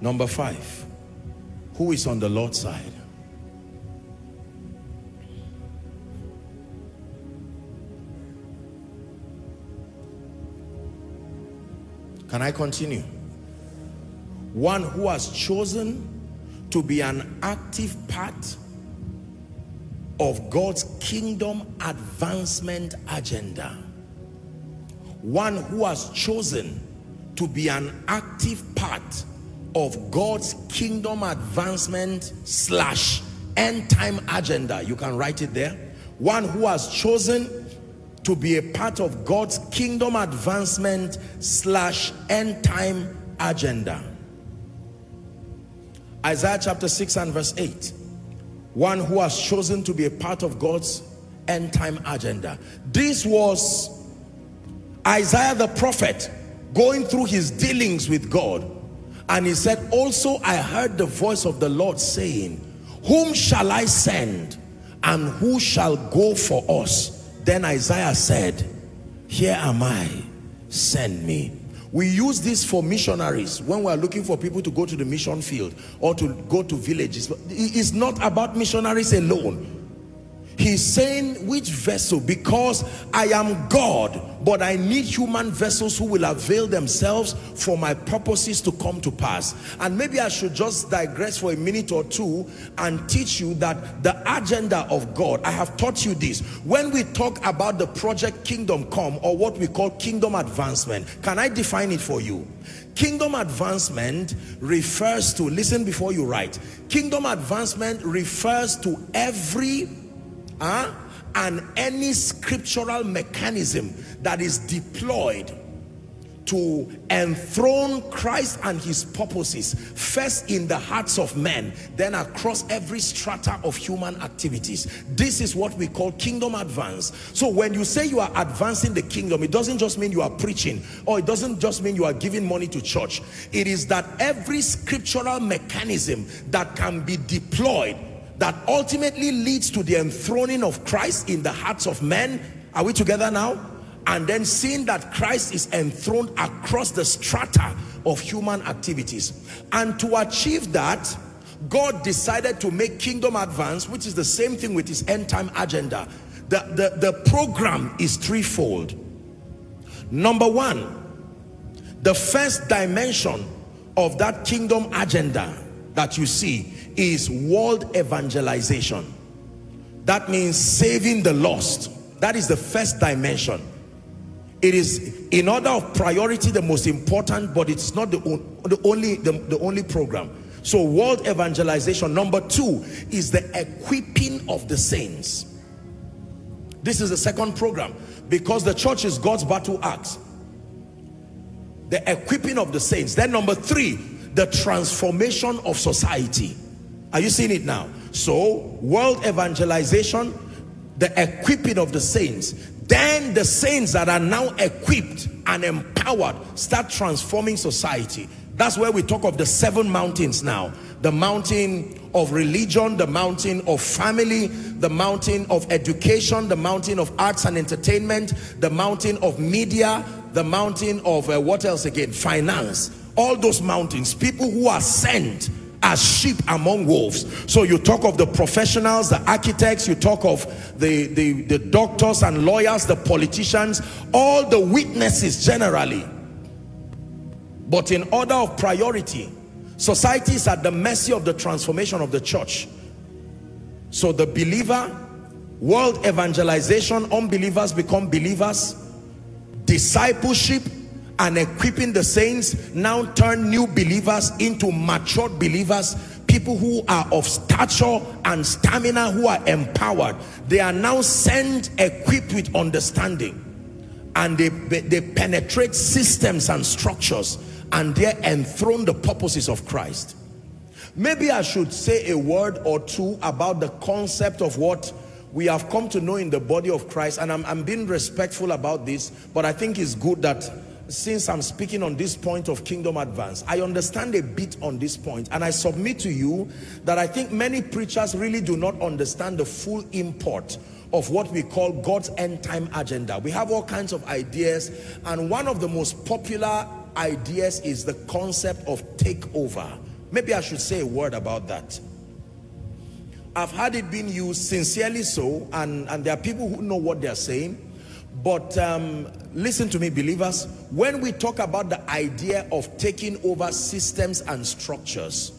Number 5, who is on the Lord's side? Can I continue? One who has chosen to be an active part of God's kingdom advancement agenda. One who has chosen to be an active part of God's kingdom advancement / end time agenda. You can write it there. One who has chosen to be a part of God's kingdom advancement / end time agenda. Isaiah chapter 6 and verse 8. One who has chosen to be a part of God's end time agenda. This was Isaiah the prophet going through his dealings with God. And he said, also I heard the voice of the Lord saying, whom shall I send and who shall go for us? Then Isaiah said, here am I, send me. We use this for missionaries when we are looking for people to go to the mission field or to go to villages. It's not about missionaries alone. He's saying which vessel, because I am God, but I need human vessels who will avail themselves for my purposes to come to pass. And maybe I should just digress for a minute or two and teach you that the agenda of God, I have taught you this. When we talk about the project Kingdom Come, or what we call kingdom advancement, can I define it for you? Kingdom advancement refers to, listen before you write, kingdom advancement refers to every and any scriptural mechanism that is deployed to enthrone Christ and his purposes, first in the hearts of men, then across every strata of human activities. This is what we call kingdom advance. So when you say you are advancing the kingdom, it doesn't just mean you are preaching, or it doesn't just mean you are giving money to church. It is that every scriptural mechanism that can be deployed that ultimately leads to the enthroning of Christ in the hearts of men. Are we together now? And then seeing that Christ is enthroned across the strata of human activities. And to achieve that, God decided to make kingdom advance, which is the same thing with his end time agenda. The program is threefold. Number one, the first dimension of that kingdom agenda that you see is world evangelization. That means saving the lost. That is the first dimension. It is, in order of priority, the most important, but it's not the only program. So world evangelization. Number two is the equipping of the saints. This is the second program, because the church is God's battle axe. The equipping of the saints. Then number three, the transformation of society. Are you seeing it now? So, world evangelization, the equipping of the saints. Then the saints that are now equipped and empowered start transforming society. That's where we talk of the 7 mountains now. The mountain of religion, the mountain of family, the mountain of education, the mountain of arts and entertainment, the mountain of media, the mountain of, what else again? Finance. All those mountains. People who are sent as sheep among wolves. So you talk of the professionals, the architects, you talk of the doctors and lawyers, the politicians, all the witnesses generally. But in order of priority, society is at the mercy of the transformation of the church. So the believer, world evangelization, unbelievers become believers, discipleship, and equipping the saints now turn new believers into matured believers, people who are of stature and stamina, who are empowered. They are now sent equipped with understanding, and they penetrate systems and structures, and they enthrone the purposes of Christ. Maybe I should say a word or two about the concept of what we have come to know in the body of Christ, and I'm being respectful about this, but I think it's good that since I'm speaking on this point of kingdom advance, I understand a bit on this point, and I submit to you that I think many preachers really do not understand the full import of what we call God's end time agenda. We have all kinds of ideas, and one of the most popular ideas is the concept of takeover. Maybe I should say a word about that. I've had it been used, sincerely so, and there are people who know what they're saying. But listen to me, believers, when we talk about the idea of taking over systems and structures,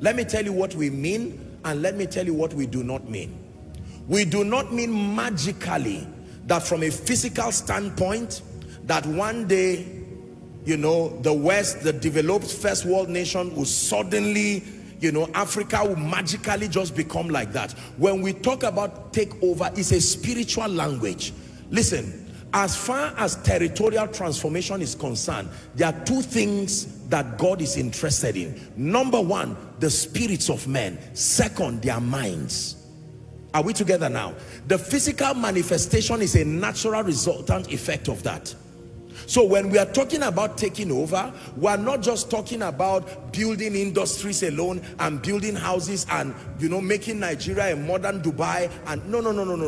let me tell you what we mean, and let me tell you what we do not mean. We do not mean magically that from a physical standpoint, that one day, you know, the West, the developed first world nation will suddenly, you know, Africa will magically just become like that. When we talk about takeover, it's a spiritual language. Listen. As far as territorial transformation is concerned, there are two things that God is interested in. Number one, the spirits of men. Second, their minds. Are we together now? The physical manifestation is a natural resultant effect of that. So when we are talking about taking over, we are not just talking about building industries alone and building houses and, you know, making Nigeria a modern Dubai. And no.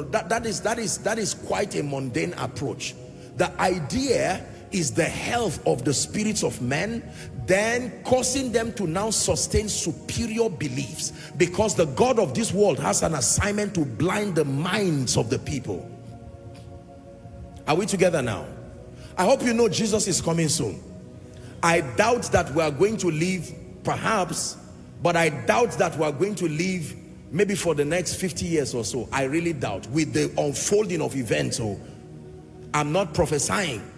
That is quite a mundane approach. The idea is the health of the spirits of men, then causing them to now sustain superior beliefs, because the God of this world has an assignment to blind the minds of the people. Are we together now? I hope you know Jesus is coming soon. I doubt that we are going to live, perhaps, but I doubt that we are going to live maybe for the next 50 years or so. I really doubt, with the unfolding of events. So I'm not prophesying,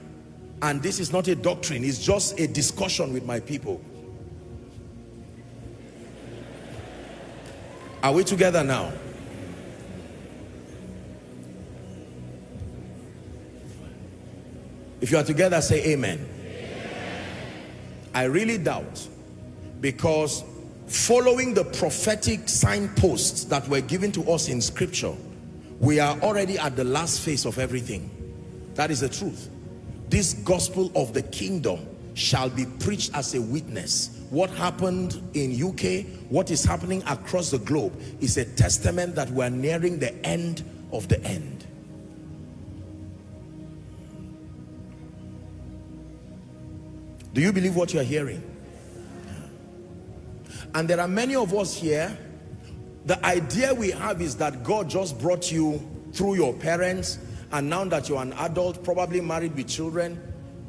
and this is not a doctrine. It's just a discussion with my people. Are we together now? If you are together, say amen. Amen. I really doubt, because following the prophetic signposts that were given to us in scripture, we are already at the last phase of everything. That is the truth. This gospel of the kingdom shall be preached as a witness. What happened in UK, what is happening across the globe, is a testament that we are nearing the end of the end. Do you believe what you are hearing? And there are many of us here, the idea we have is that God just brought you through your parents, and now that you're an adult, probably married with children,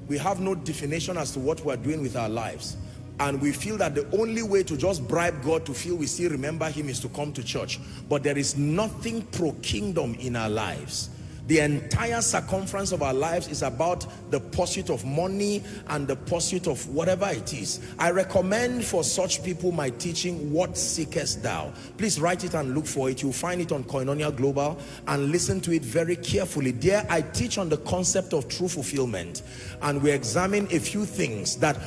we have no definition as to what we're doing with our lives. And we feel that the only way to just bribe God to feel we still remember him is to come to church. But there is nothing pro-kingdom in our lives. The entire circumference of our lives is about the pursuit of money and the pursuit of whatever it is. I recommend for such people my teaching, What Seekest Thou? Please write it and look for it. You'll find it on Koinonia Global, and listen to it very carefully. There I teach on the concept of true fulfillment, and we examine a few things that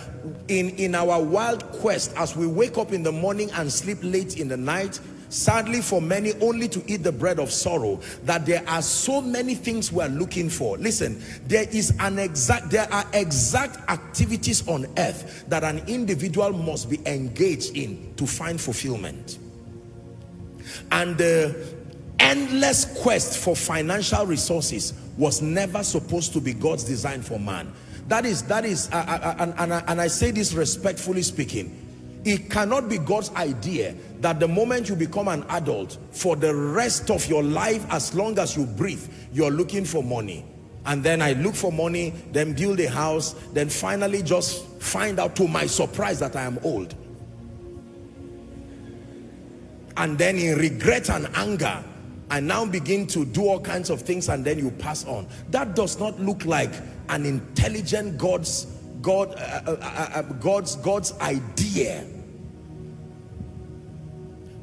in our wild quest, as we wake up in the morning and sleep late in the night, sadly for many, only to eat the bread of sorrow, that there are so many things we are looking for. Listen, there are exact activities on earth that an individual must be engaged in to find fulfillment. And the endless quest for financial resources was never supposed to be God's design for man. And I say this respectfully speaking, it cannot be God's idea that the moment you become an adult, for the rest of your life, as long as you breathe, you're looking for money. And then I look for money, then build a house, then finally just find out to my surprise that I am old. And then in regret and anger, I now begin to do all kinds of things, and then you pass on. That does not look like an intelligent God's idea.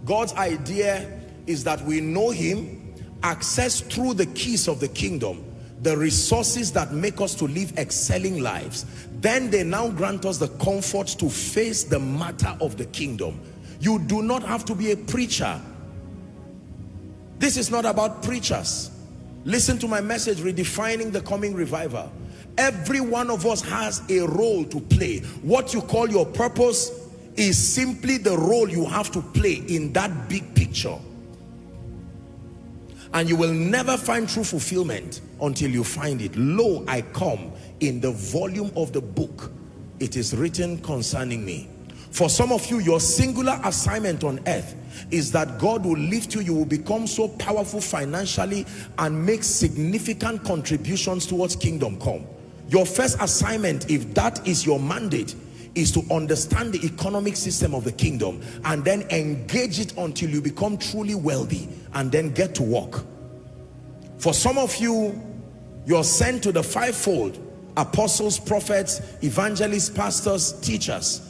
God's idea is that we know him, access through the keys of the kingdom, the resources that make us to live excelling lives. Then they now grant us the comfort to face the matter of the kingdom. You do not have to be a preacher. This is not about preachers. Listen to my message, Redefining the Coming Revival. Every one of us has a role to play. What you call your purpose is simply the role you have to play in that big picture. And you will never find true fulfillment until you find it. Lo, I come in the volume of the book it is written concerning me. For some of you, your singular assignment on earth is that God will lift you. You will become so powerful financially and make significant contributions towards kingdom come. Your first assignment, if that is your mandate, is to understand the economic system of the kingdom and then engage it until you become truly wealthy and then get to work. For some of you, you're sent to the fivefold: apostles, prophets, evangelists, pastors, teachers.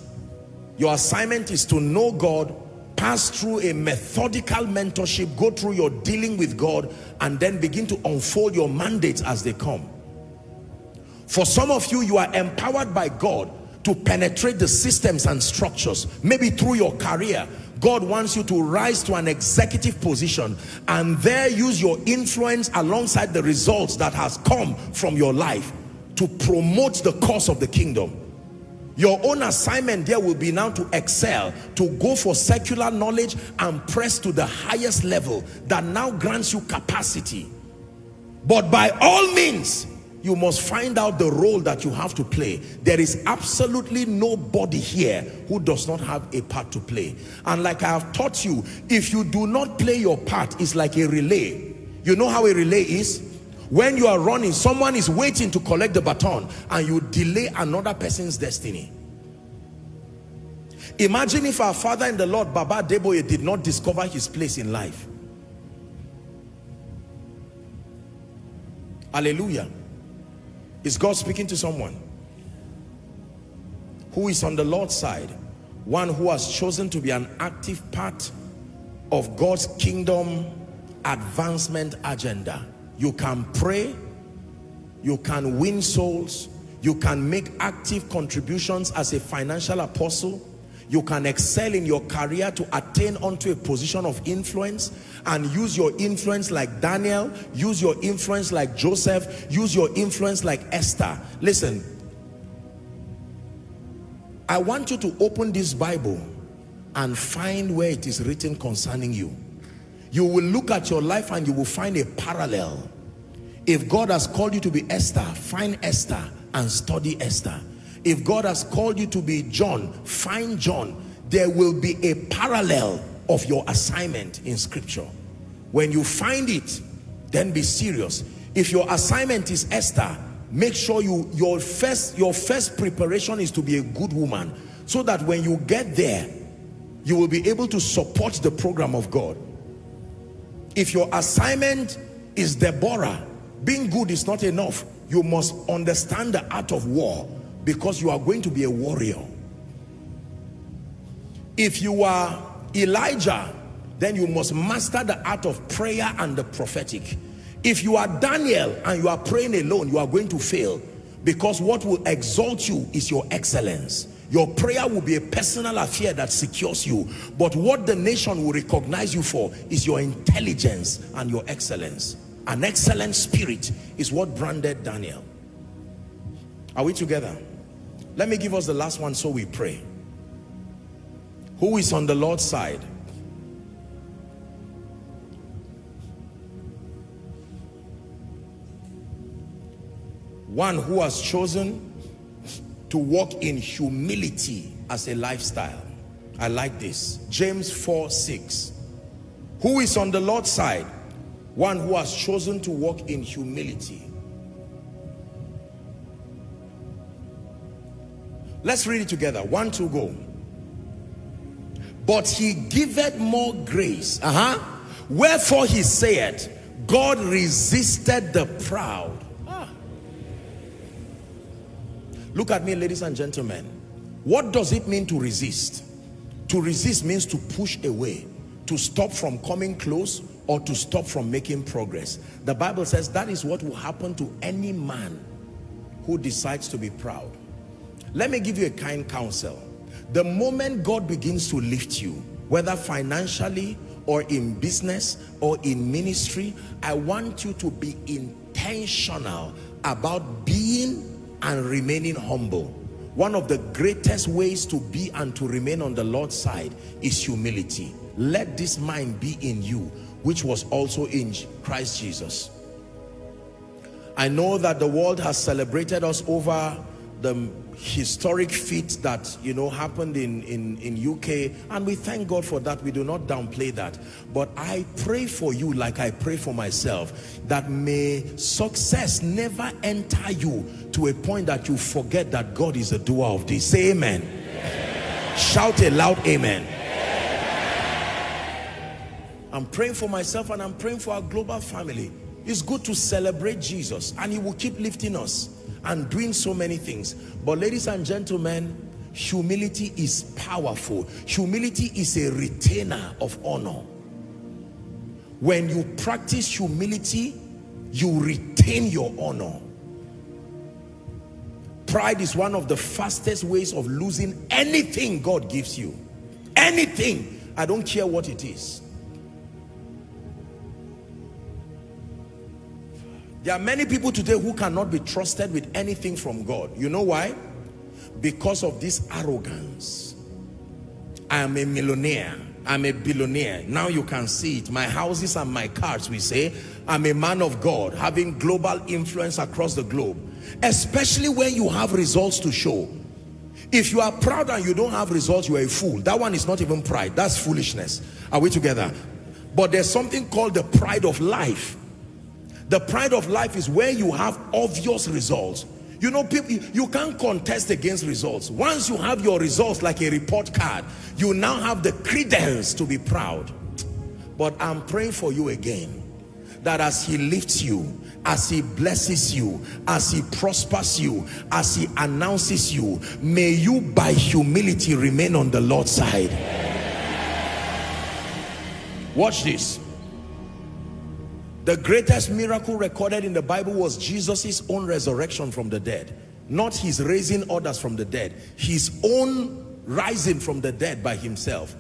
Your assignment is to know God, pass through a methodical mentorship, go through your dealing with God, and then begin to unfold your mandates as they come. For some of you, you are empowered by God to penetrate the systems and structures. Maybe through your career, God wants you to rise to an executive position and there use your influence alongside the results that has come from your life to promote the cause of the kingdom. Your own assignment there will be now to excel, to go for secular knowledge and press to the highest level that now grants you capacity. But by all means, you must find out the role that you have to play. There is absolutely nobody here who does not have a part to play. And like I have taught you, if you do not play your part, it's like a relay. You know how a relay is? When you are running, someone is waiting to collect the baton and you delay another person's destiny. Imagine if our father in the Lord, Baba Adeboye, did not discover his place in life. Hallelujah. Is God speaking to someone who is on the Lord's side? One who has chosen to be an active part of God's kingdom advancement agenda. You can pray, you can win souls, you can make active contributions as a financial apostle, you can excel in your career to attain unto a position of influence and use your influence like Daniel, use your influence like Joseph, use your influence like Esther. Listen, I want you to open this Bible and find where it is written concerning you. You will look at your life and you will find a parallel. If God has called you to be Esther, find Esther and study Esther. If God has called you to be John, find John. There will be a parallel of your assignment in scripture. When you find it, then be serious. If your assignment is Esther, make sure your first preparation is to be a good woman, so that when you get there, you will be able to support the program of God. If your assignment is Deborah, being good is not enough. You must understand the art of war, because you are going to be a warrior. If you are Elijah, then you must master the art of prayer and the prophetic. If you are Daniel and you are praying alone, you are going to fail, because what will exalt you is your excellence. Your prayer will be a personal affair that secures you, but what the nation will recognize you for is your intelligence and your excellence. An excellent spirit is what branded Daniel. Are we together? Let me give us the last one so we pray. Who is on the Lord's side? One who has chosen to walk in humility as a lifestyle. I like this. James 4:6. Who is on the Lord's side? One who has chosen to walk in humility. Let's read it together. 1, 2, go. But he giveth more grace. Wherefore he saith, God resisted the proud. Look at me, ladies and gentlemen. What does it mean to resist? To resist means to push away, to stop from coming close, or to stop from making progress. The Bible says that is what will happen to any man who decides to be proud. Let me give you a kind counsel. The moment God begins to lift you, whether financially or in business or in ministry, I want you to be intentional about being and remaining humble. One of the greatest ways to be and to remain on the Lord's side is humility. Let this mind be in you, which was also in Christ Jesus. I know that the world has celebrated us over the historic feat that, you know, happened in UK, and we thank God for that. We do not downplay that. But I pray for you, like I pray for myself, that may success never enter you to a point that you forget that God is a doer of this. Say amen. Amen. Shout a loud amen. Amen. I'm praying for myself and I'm praying for our global family. It's good to celebrate Jesus, and he will keep lifting us and doing so many things. But ladies and gentlemen, humility is powerful. Humility is a retainer of honor. When you practice humility, you retain your honor. Pride is one of the fastest ways of losing anything God gives you. Anything. I don't care what it is. There are many people today who cannot be trusted with anything from God. You know why? Because of this arrogance. I am a millionaire. I'm a billionaire. Now you can see it. My houses and my cars, we say. I'm a man of God, having global influence across the globe. Especially when you have results to show. If you are proud and you don't have results, you are a fool. That one is not even pride. That's foolishness. Are we together? But there's something called the pride of life. The pride of life is where you have obvious results. You know, people, you can't contest against results. Once you have your results like a report card, you now have the credence to be proud. But I'm praying for you again, that as he lifts you, as he blesses you, as he prospers you, as he announces you, may you by humility remain on the Lord's side. Watch this. The greatest miracle recorded in the Bible was Jesus' own resurrection from the dead. Not his raising others from the dead. His own rising from the dead by himself.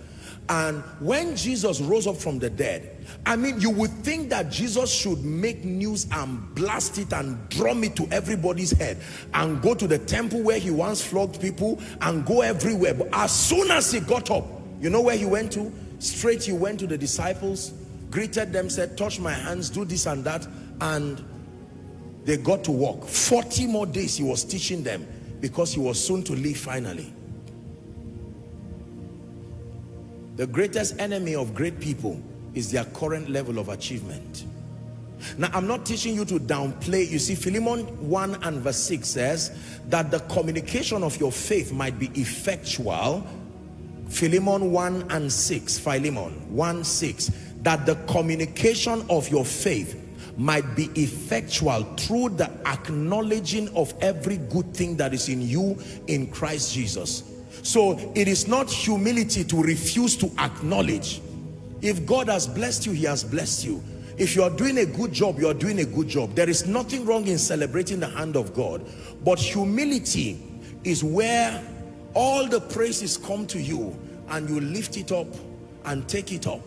And when Jesus rose up from the dead, I mean, you would think that Jesus should make news and blast it and drum it to everybody's head and go to the temple where he once flogged people and go everywhere. But as soon as he got up, you know where he went to? Straight he went to the disciples, greeted them, said, touch my hands, do this and that, and they got to walk. 40 more days he was teaching them, because he was soon to leave finally. The greatest enemy of great people is their current level of achievement. Now, I'm not teaching you to downplay. You see, Philemon 1 and verse 6 says that the communication of your faith might be effectual. Philemon 1 and 6, Philemon 1, 6. That the communication of your faith might be effectual through the acknowledging of every good thing that is in you in Christ Jesus. So it is not humility to refuse to acknowledge. If God has blessed you, he has blessed you. If you are doing a good job, you are doing a good job. There is nothing wrong in celebrating the hand of God. But humility is where all the praises come to you and you lift it up and take it up.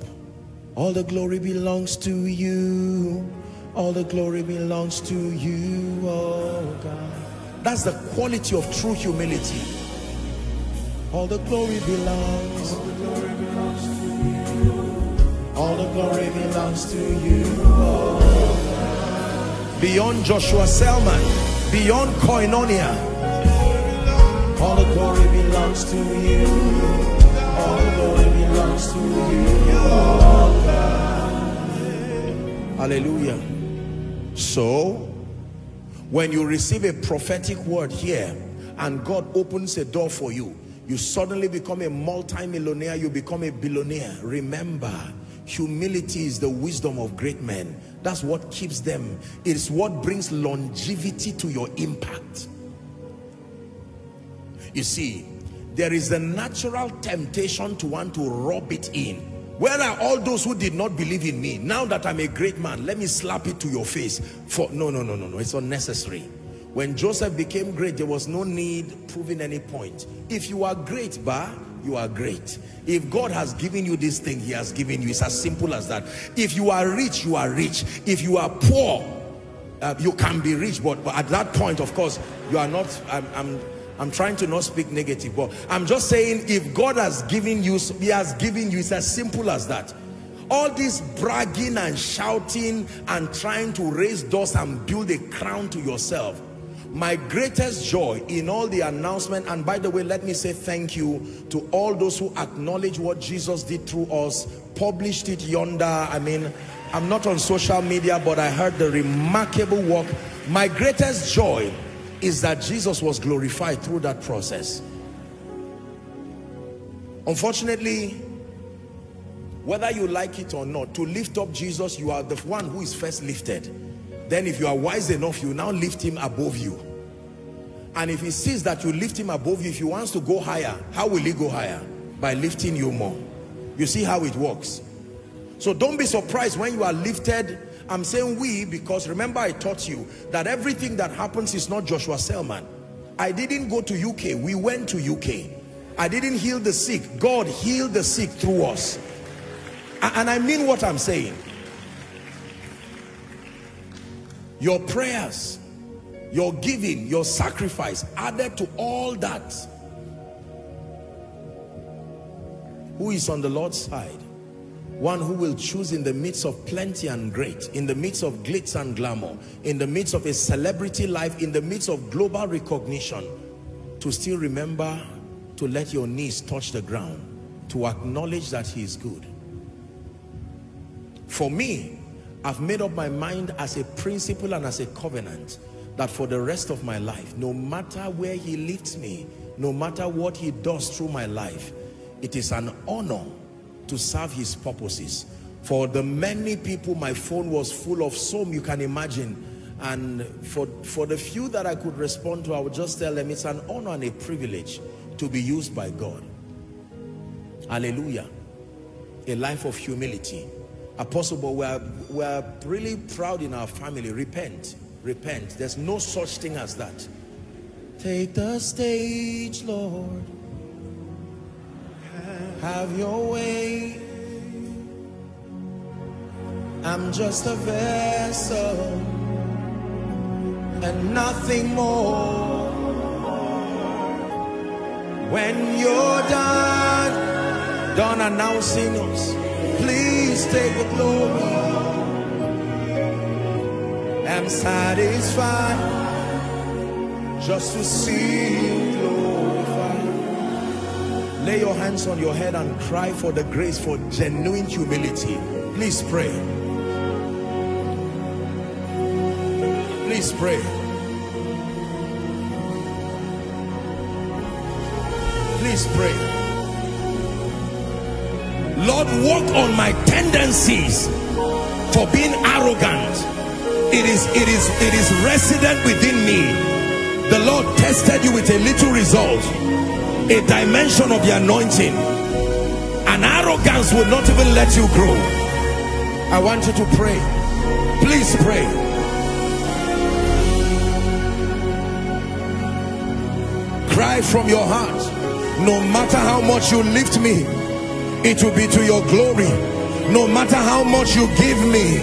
All the glory belongs to you. All the glory belongs to you, oh God. That's the quality of true humility. All the glory belongs. All the glory belongs to you. All the glory belongs to you, oh God. Beyond Joshua Selman, beyond Koinonia. All the glory belongs to you. All the glory belongs to you, oh God. Hallelujah. So, when you receive a prophetic word here and God opens a door for you, you suddenly become a multi-millionaire, you become a billionaire. Remember, humility is the wisdom of great men. That's what keeps them. It's what brings longevity to your impact. You see, there is the natural temptation to want to rub it in. Where are all those who did not believe in me? Now that I'm a great man, let me slap it to your face. For no, it's unnecessary. When Joseph became great, there was no need proving any point. If you are great, you are great. If God has given you this thing, he has given you. It's as simple as that. If you are rich, you are rich. If you are poor, you can be rich. But at that point, of course, you are not... I'm trying to not speak negative, but I'm just saying, if God has given you, he has given you. It's as simple as that. All this bragging and shouting and trying to raise dust and build a crown to yourself My greatest joy in all the announcement, and by the way, let me say thank you to all those who acknowledge what Jesus did through us, published it yonder. I mean, I'm not on social media, but I heard the remarkable work. My greatest joy is that Jesus was glorified through that process. Unfortunately, whether you like it or not, to lift up Jesus, you are the one who is first lifted. Then if you are wise enough, you now lift him above you. And if he sees that you lift him above you, if he wants to go higher, how will he go higher? By lifting you more. You see how it works. So don't be surprised when you are lifted. I'm saying we, because remember I taught you that everything that happens is not Joshua Selman. I didn't go to UK, we went to UK. I didn't heal the sick, God healed the sick through us. And I mean what I'm saying. Your prayers, your giving, your sacrifice, added to all that. Who is on the Lord's side? One who will choose in the midst of plenty and great, in the midst of glitz and glamour, in the midst of a celebrity life, in the midst of global recognition, to still remember to let your knees touch the ground, to acknowledge that he is good. For me, I've made up my mind as a principle and as a covenant that for the rest of my life, no matter where he lifts me, no matter what he does through my life, it is an honor to serve his purposes. For the many people, my phone was full of some, you can imagine. And for the few that I could respond to, I would just tell them it's an honor and a privilege to be used by God. Hallelujah. A life of humility. Apostle, but we're really proud in our family. Repent, repent. There's no such thing as that. Take the stage, Lord. Have your way. I'm just a vessel and nothing more. When you're done announcing us, please take the glory. I'm satisfied just to see you glorified. Lay your hands on your head and cry for the grace for genuine humility. Please pray. Please pray. Please pray. Lord, work on my tendencies for being arrogant. It is resident within me. The Lord tested you with a little result, a dimension of the anointing, and arrogance will not even let you grow. I want you to pray. Please pray. Cry from your heart. No matter how much you lift me, it will be to your glory. No matter how much you give me,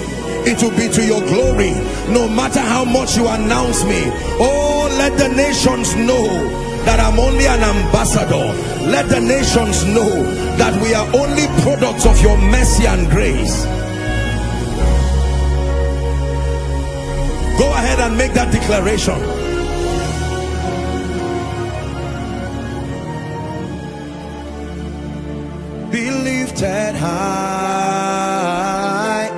it will be to your glory. No matter how much you announce me, oh, let the nations know that I'm only an ambassador. Let the nations know that we are only products of your mercy and grace. Go ahead and make that declaration. Be lifted high,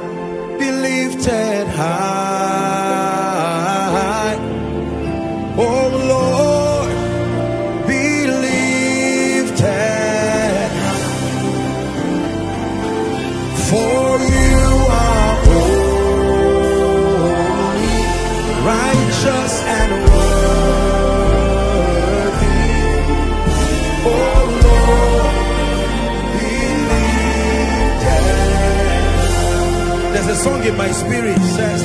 be lifted high, oh Lord, be lifted high. For you are holy, righteous and worthy, oh Lord. The song in my spirit says,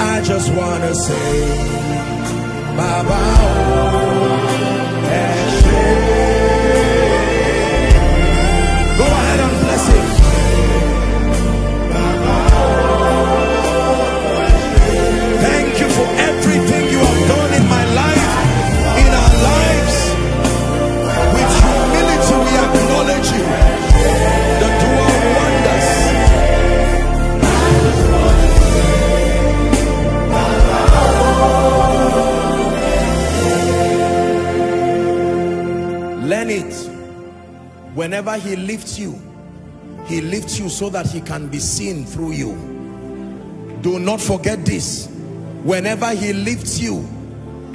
I just wanna say, Baba, oh, Eshe. Go ahead and bless it. Baba, oh, Eshe. Thank you for everything you have done in my life, in our lives. With humility, we acknowledge you, the doer of wonders. whenever he lifts you so that he can be seen through you. Do not forget this. Whenever he lifts you,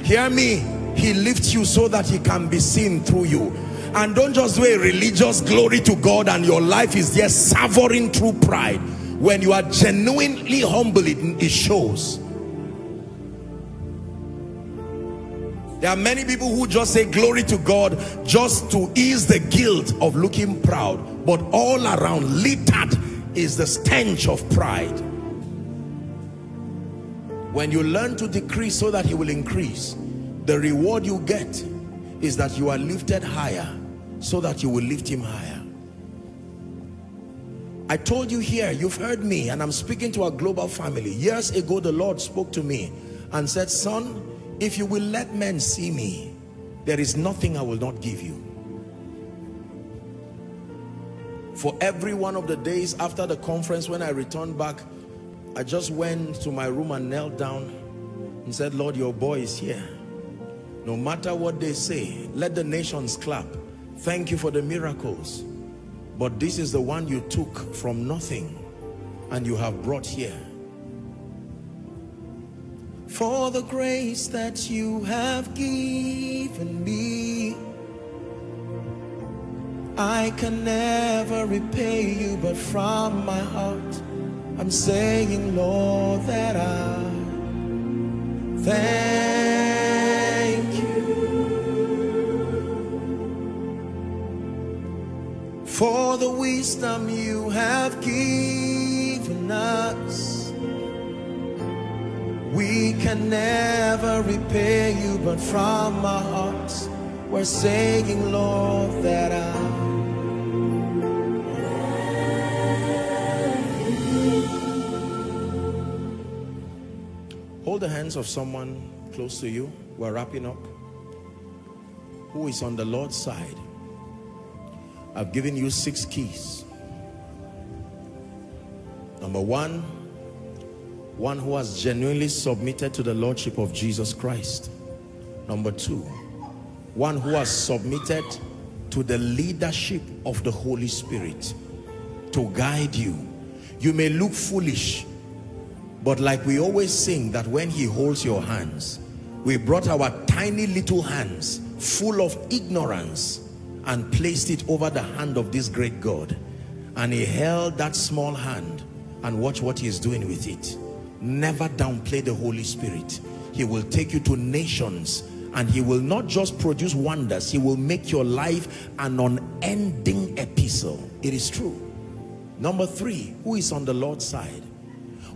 hear me, he lifts you so that he can be seen through you. And don't just do a religious glory to God and your life is just savoring through pride. When you are genuinely humble, it shows. There are many people who just say glory to God just to ease the guilt of looking proud, but all around littered is the stench of pride. When you learn to decrease so that he will increase, the reward you get is that you are lifted higher so that you will lift him higher. I told you here, you've heard me, and I'm speaking to our global family. Years ago, the Lord spoke to me and said, son, if you will let men see me, there is nothing I will not give you. For every one of the days after the conference, when I returned back, I just went to my room and knelt down and said, Lord, your boy is here. No matter what they say, let the nations clap. Thank you for the miracles. But this is the one you took from nothing and you have brought here. For the grace that you have given me, I can never repay you, but from my heart I'm saying, Lord, that I thank you for the wisdom you have given us. We can never repay you, but from our hearts we're saying, Lord, that I hold the hands of someone close to you. We're wrapping up. Who is on the Lord's side? I've given you 6 keys. Number 1, one who has genuinely submitted to the Lordship of Jesus Christ. Number 2, one who has submitted to the leadership of the Holy Spirit to guide you. You may look foolish, but like we always sing that when he holds your hands, we brought our tiny little hands full of ignorance and placed it over the hand of this great God. And he held that small hand and watch what he is doing with it. Never downplay the Holy Spirit. He will take you to nations, and he will not just produce wonders, he will make your life an unending epistle. It is true. Number 3, who is on the Lord's side?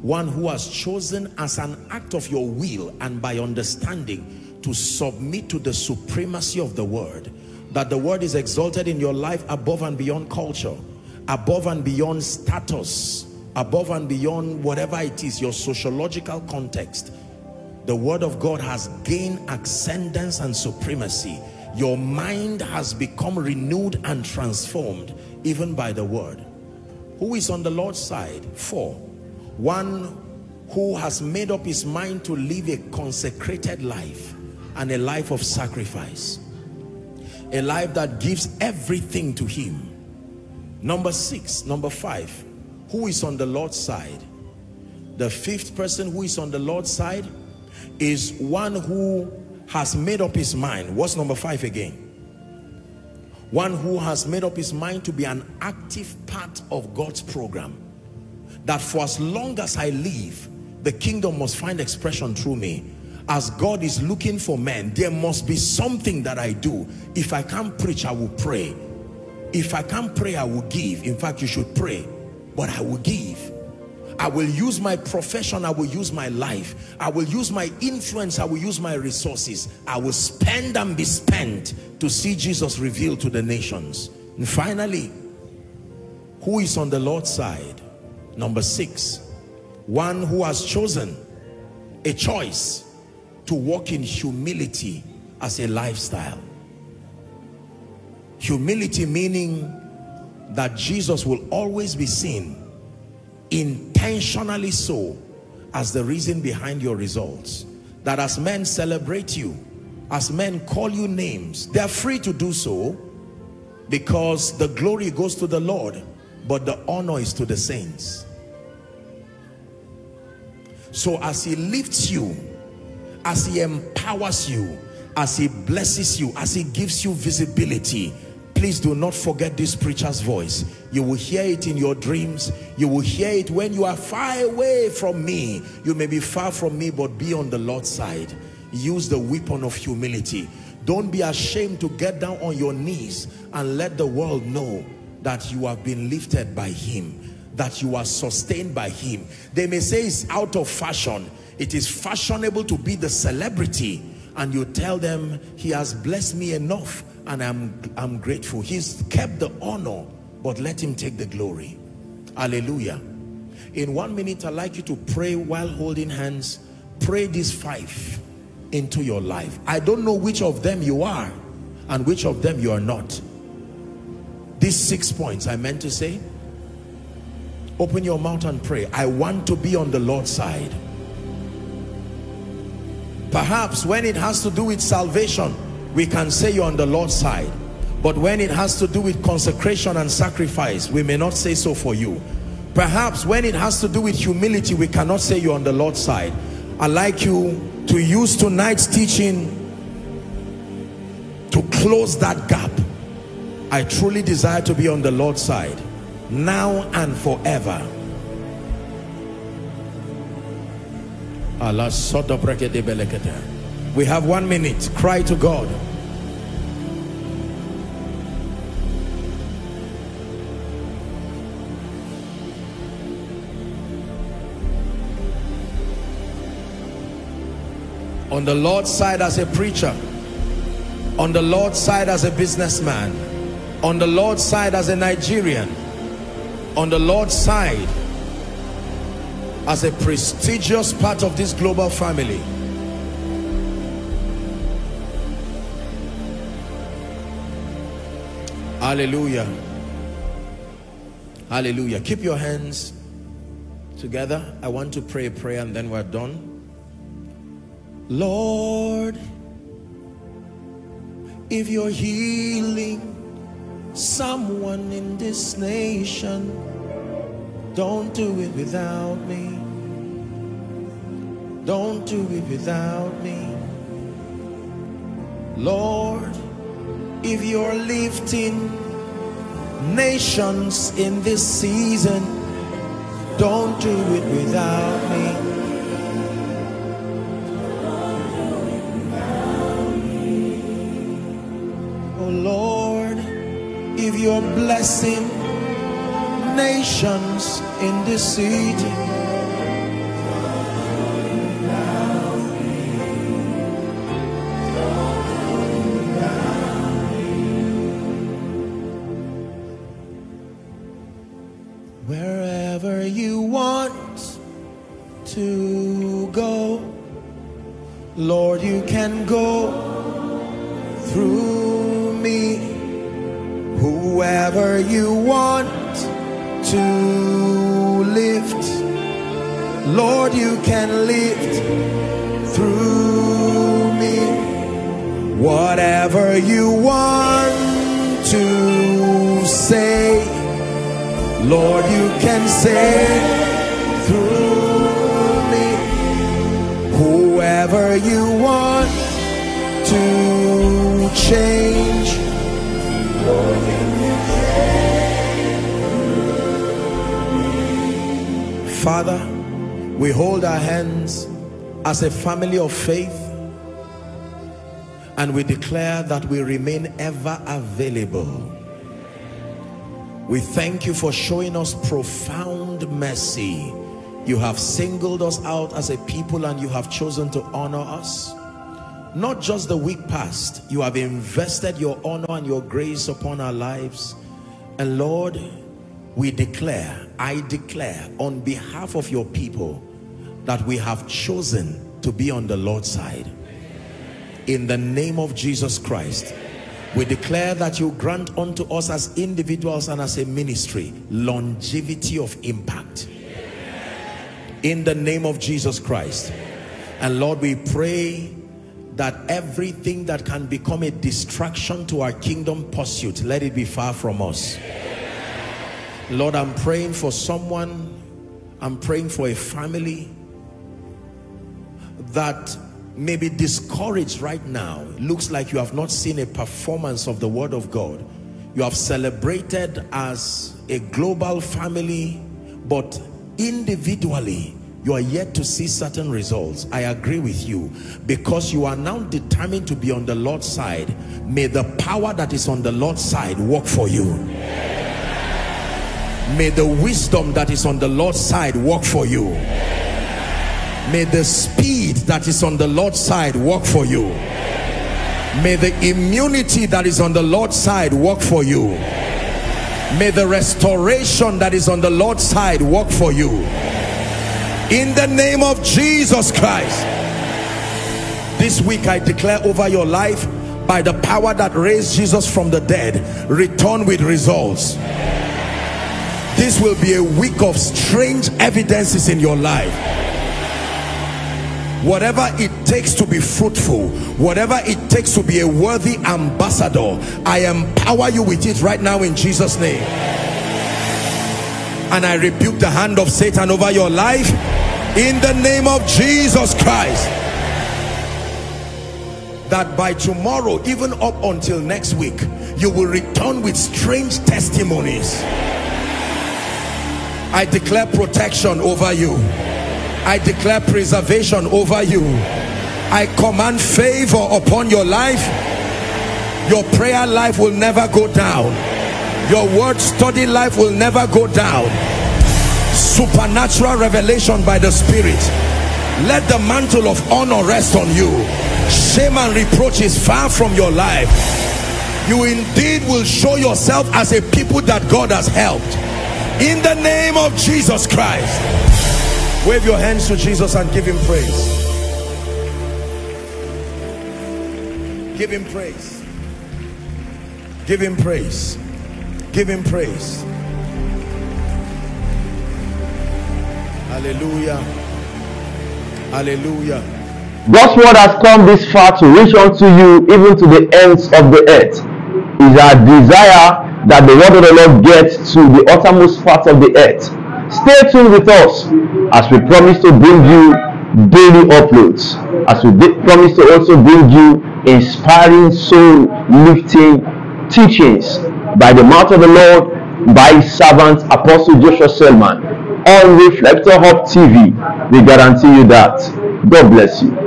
One who has chosen as an act of your will and by understanding to submit to the supremacy of the word, that the word is exalted in your life above and beyond culture, above and beyond status, above and beyond whatever it is, your sociological context. The word of God has gained ascendance and supremacy. Your mind has become renewed and transformed even by the word. Who is on the Lord's side? 4, one who has made up his mind to live a consecrated life and a life of sacrifice, a life that gives everything to him. Number 5, who is on the Lord's side? The 5th person who is on the Lord's side is one who has made up his mind. What's number 5 again? One who has made up his mind to be an active part of God's program. That for as long as I live, the kingdom must find expression through me. As God is looking for men, there must be something that I do. If I can't preach, I will pray. If I can't pray, I will give. In fact, you should pray. But I will give. I will use my profession. I will use my life. I will use my influence. I will use my resources. I will spend and be spent to see Jesus revealed to the nations. And finally, who is on the Lord's side? Number 6, one who has chosen a choice to walk in humility as a lifestyle. Humility meaning that Jesus will always be seen, intentionally so, as the reason behind your results. That as men celebrate you, as men call you names, they are free to do so, because the glory goes to the Lord, but the honor is to the saints. So as he lifts you, as he empowers you, as he blesses you, as he gives you visibility, please do not forget this preacher's voice. You will hear it in your dreams. You will hear it when you are far away from me. You may be far from me, but be on the Lord's side. Use the weapon of humility. Don't be ashamed to get down on your knees and let the world know that you have been lifted by him, that you are sustained by him. They may say it's out of fashion. It is fashionable to be the celebrity, and you tell them, he has blessed me enough and I'm grateful. He's kept the honor, but let him take the glory. Hallelujah. In 1 minute, I'd like you to pray while holding hands. Pray these five into your life. I don't know which of them you are and which of them you are not. These 6 points I meant to say. Open your mouth and pray. I want to be on the Lord's side. Perhaps when it has to do with salvation, we can say you're on the Lord's side. But when it has to do with consecration and sacrifice, we may not say so for you. Perhaps when it has to do with humility, we cannot say you're on the Lord's side. I'd like you to use tonight's teaching to close that gap. I truly desire to be on the Lord's side now and forever. We have 1 minute. Cry to God. On the Lord's side as a preacher, on the Lord's side as a businessman, on the Lord's side as a Nigerian, on the Lord's side as a prestigious part of this global family. Hallelujah. Hallelujah. Keep your hands together. I want to pray a prayer and then we're done. Lord, if you're healing someone in this nation, don't do it without me. Don't do it without me. Lord, if you're lifting nations in this season, don't do it without me. Don't do it without me. Oh Lord, if you're blessing nations in this city, wherever you want to go, Lord, you can go through me. Whoever you want to lift, Lord, you can lift through me. Whatever you want to say, Lord, you can say through me. Whoever you want to change, Lord, you can change through me. Father, we hold our hands as a family of faith, and we declare that we remain ever available. We thank you for showing us profound mercy. You have singled us out as a people and you have chosen to honor us. Not just the week past, you have invested your honor and your grace upon our lives. And Lord, we declare, I declare on behalf of your people that we have chosen to be on the Lord's side. In the name of Jesus Christ, we declare that you grant unto us as individuals and as a ministry longevity of impact. In the name of Jesus Christ. And Lord, we pray that everything that can become a distraction to our kingdom pursuit, let it be far from us. Lord, I'm praying for someone, I'm praying for a family that may be discouraged right now. It looks like you have not seen a performance of the Word of God. You have celebrated as a global family, but individually you are yet to see certain results. I agree with you. Because you are now determined to be on the Lord's side, may the power that is on the Lord's side work for you. May the wisdom that is on the Lord's side work for you. May the speed that is on the Lord's side work for you. May the immunity that is on the Lord's side work for you. May the restoration that is on the Lord's side work for you. In the name of Jesus Christ. This week I declare over your life, by the power that raised Jesus from the dead, return with results. This will be a week of strange evidences in your life. Whatever it takes to be fruitful, whatever it takes to be a worthy ambassador, I empower you with it right now in Jesus' name. And I rebuke the hand of Satan over your life in the name of Jesus Christ. That by tomorrow, even up until next week, you will return with strange testimonies. I declare protection over you. I declare preservation over you. I command favor upon your life. Your prayer life will never go down. Your word study life will never go down. Supernatural revelation by the Spirit. Let the mantle of honor rest on you. Shame and reproach is far from your life. You indeed will show yourself as a people that God has helped. In the name of Jesus Christ. Wave your hands to Jesus and give him praise. Give him praise. Give him praise. Give him praise. Hallelujah. Hallelujah. God's word has come this far to reach unto you even to the ends of the earth. It's our desire that the word of the Lord gets to the uttermost parts of the earth. Stay tuned with us as we promise to bring you daily uploads, as we promise to also bring you inspiring, soul lifting teachings by the mouth of the Lord, by his servant Apostle Joshua Selman on Reflector Hub TV. We guarantee you that. God bless you.